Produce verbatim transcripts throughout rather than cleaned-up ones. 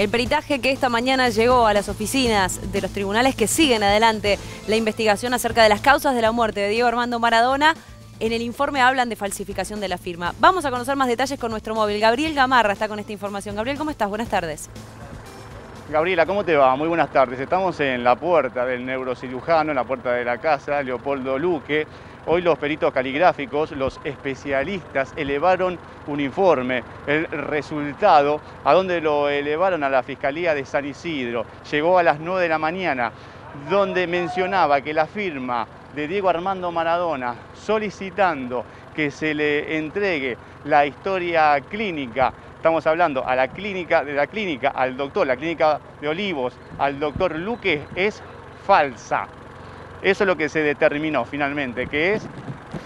El peritaje que esta mañana llegó a las oficinas de los tribunales que siguen adelante la investigación acerca de las causas de la muerte de Diego Armando Maradona. En el informe hablan de falsificación de la firma. Vamos a conocer más detalles con nuestro móvil. Gabriel Gamarra está con esta información. Gabriel, ¿cómo estás? Buenas tardes. Gabriela, ¿cómo te va? Muy buenas tardes. Estamos en la puerta del neurocirujano, en la puerta de la casa, Leopoldo Luque. Hoy los peritos caligráficos, los especialistas, elevaron un informe, el resultado, a donde lo elevaron a la Fiscalía de San Isidro. Llegó a las nueve de la mañana, donde mencionaba que la firma de Diego Armando Maradona solicitando que se le entregue la historia clínica. Estamos hablando a la clínica, de la clínica al doctor, la clínica de Olivos, al doctor Luque, es falsa. Eso es lo que se determinó finalmente, que es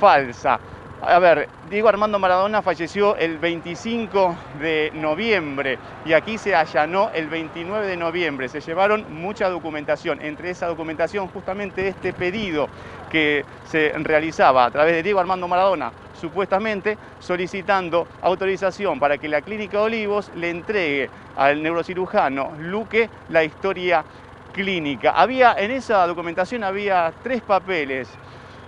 falsa. A ver, Diego Armando Maradona falleció el veinticinco de noviembre y aquí se allanó el veintinueve de noviembre. Se llevaron mucha documentación. Entre esa documentación, justamente este pedido que se realizaba a través de Diego Armando Maradona, supuestamente solicitando autorización para que la clínica Olivos le entregue al neurocirujano Luque la historia clínica. Había, en esa documentación había tres papeles.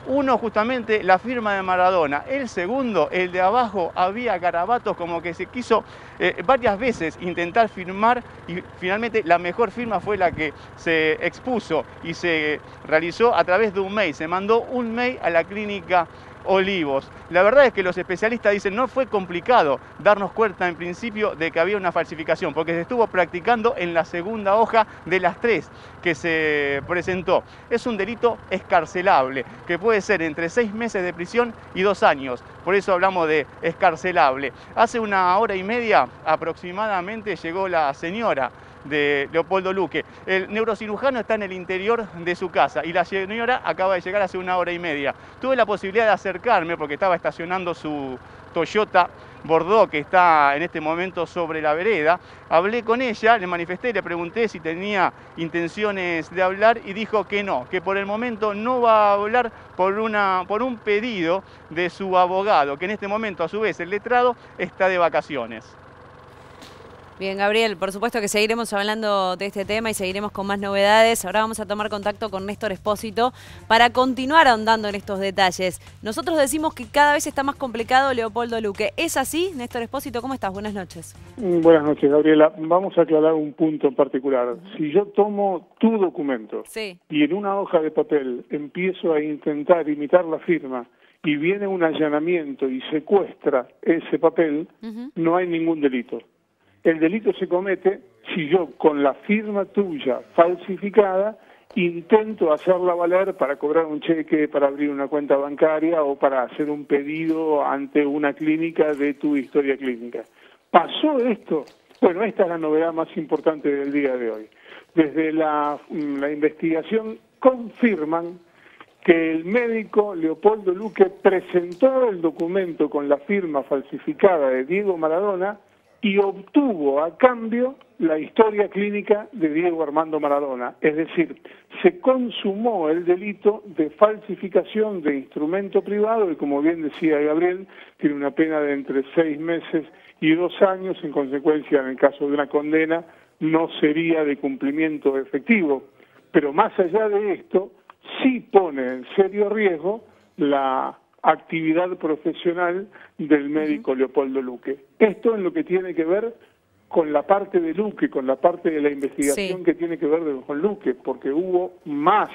Uno, justamente, la firma de Maradona. El segundo, el de abajo, había garabatos, como que se quiso eh, varias veces intentar firmar y finalmente la mejor firma fue la que se expuso y se realizó a través de un mail. Se mandó un mail a la clínica Olivos. La verdad es que los especialistas dicen no fue complicado darnos cuenta en principio de que había una falsificación, porque se estuvo practicando en la segunda hoja de las tres que se presentó. Es un delito escarcelable, que puede ser entre seis meses de prisión y dos años. Por eso hablamos de escarcelable. Hace una hora y media aproximadamente llegó la señora de Leopoldo Luque. El neurocirujano está en el interior de su casa y la señora acaba de llegar hace una hora y media. Tuve la posibilidad de acercarme porque estaba estacionando su Toyota Bordeaux, que está en este momento sobre la vereda. Hablé con ella, le manifesté, le pregunté si tenía intenciones de hablar y dijo que no, que por el momento no va a hablar por, una, por un pedido de su abogado, que en este momento a su vez el letrado está de vacaciones. Bien, Gabriel, por supuesto que seguiremos hablando de este tema y seguiremos con más novedades. Ahora vamos a tomar contacto con Néstor Espósito para continuar ahondando en estos detalles. Nosotros decimos que cada vez está más complicado Leopoldo Luque. ¿Es así? Néstor Espósito, ¿cómo estás? Buenas noches. Buenas noches, Gabriela. Vamos a aclarar un punto en particular. Si yo tomo tu documento sí. y en una hoja de papel empiezo a intentar imitar la firma y viene un allanamiento y secuestra ese papel, uh-huh. no hay ningún delito. El delito se comete si yo, con la firma tuya falsificada, intento hacerla valer para cobrar un cheque, para abrir una cuenta bancaria o para hacer un pedido ante una clínica de tu historia clínica. ¿Pasó esto? Bueno, esta es la novedad más importante del día de hoy. Desde la, la investigación confirman que el médico Leopoldo Luque presentó el documento con la firma falsificada de Diego Maradona y obtuvo a cambio la historia clínica de Diego Armando Maradona. Es decir, se consumó el delito de falsificación de instrumento privado y, como bien decía Gabriel, tiene una pena de entre seis meses y dos años. En consecuencia, en el caso de una condena, no sería de cumplimiento efectivo. Pero más allá de esto, sí pone en serio riesgo la actividad profesional del médico Leopoldo Luque. Esto en lo que tiene que ver con la parte de Luque, con la parte de la investigación sí. que tiene que ver con Luque, porque hubo más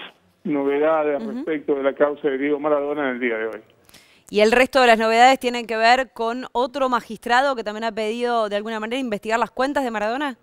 novedades uh-huh. respecto de la causa de Diego Maradona en el día de hoy. Y el resto de las novedades tienen que ver con otro magistrado que también ha pedido de alguna manera investigar las cuentas de Maradona.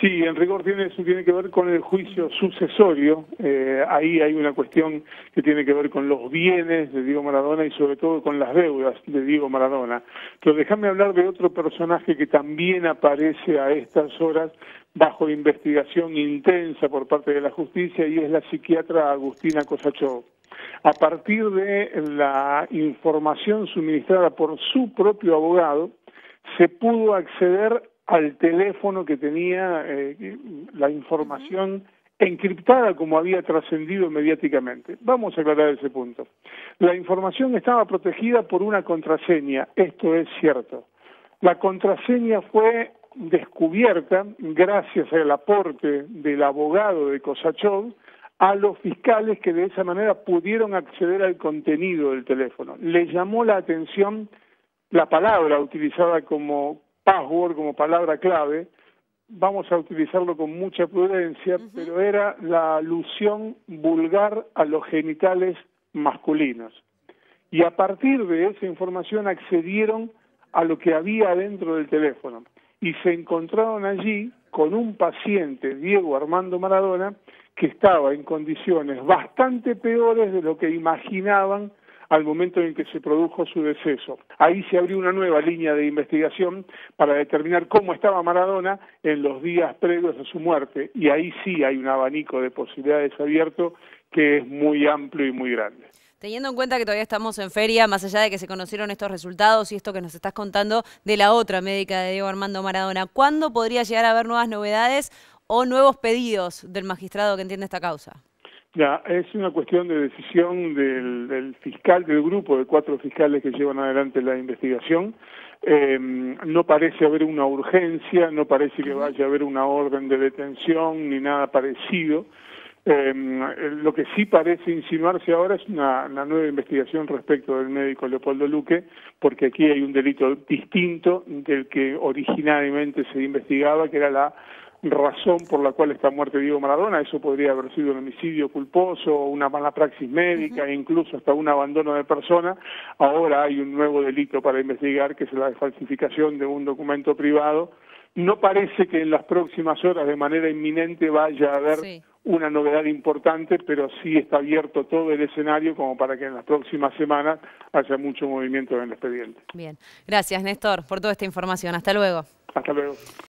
Sí, en rigor tiene, eso tiene que ver con el juicio sucesorio. Eh, ahí hay una cuestión que tiene que ver con los bienes de Diego Maradona y sobre todo con las deudas de Diego Maradona. Pero déjame hablar de otro personaje que también aparece a estas horas bajo investigación intensa por parte de la justicia y es la psiquiatra Agustina Cosachov. A partir de la información suministrada por su propio abogado, se pudo acceder al teléfono que tenía eh, la información encriptada como había trascendido mediáticamente. Vamos a aclarar ese punto. La información estaba protegida por una contraseña, esto es cierto. La contraseña fue descubierta, gracias al aporte del abogado de Cosachov, a los fiscales que de esa manera pudieron acceder al contenido del teléfono. Le llamó la atención la palabra utilizada como password, como palabra clave. Vamos a utilizarlo con mucha prudencia, uh-huh. pero era la alusión vulgar a los genitales masculinos. Y a partir de esa información accedieron a lo que había adentro del teléfono. Y se encontraron allí con un paciente, Diego Armando Maradona, que estaba en condiciones bastante peores de lo que imaginaban al momento en que se produjo su deceso. Ahí se abrió una nueva línea de investigación para determinar cómo estaba Maradona en los días previos a su muerte, y ahí sí hay un abanico de posibilidades abierto que es muy amplio y muy grande. Teniendo en cuenta que todavía estamos en feria, más allá de que se conocieron estos resultados y esto que nos estás contando de la otra médica de Diego Armando Maradona, ¿cuándo podría llegar a haber nuevas novedades o nuevos pedidos del magistrado que entiende esta causa? Ya, es una cuestión de decisión del, del fiscal, del grupo de cuatro fiscales que llevan adelante la investigación. Eh, no parece haber una urgencia, no parece que vaya a haber una orden de detención ni nada parecido. Eh, lo que sí parece insinuarse ahora es una, una nueva investigación respecto del médico Leopoldo Luque, porque aquí hay un delito distinto del que originalmente se investigaba, que era la razón por la cual está muerto Diego Maradona. Eso podría haber sido un homicidio culposo, una mala praxis médica, uh-huh. e incluso hasta un abandono de persona. Ahora hay un nuevo delito para investigar, que es la falsificación de un documento privado. No parece que en las próximas horas de manera inminente vaya a haber... Sí. una novedad importante, pero sí está abierto todo el escenario como para que en las próximas semanas haya mucho movimiento en el expediente. Bien, gracias Néstor por toda esta información. Hasta luego. Hasta luego.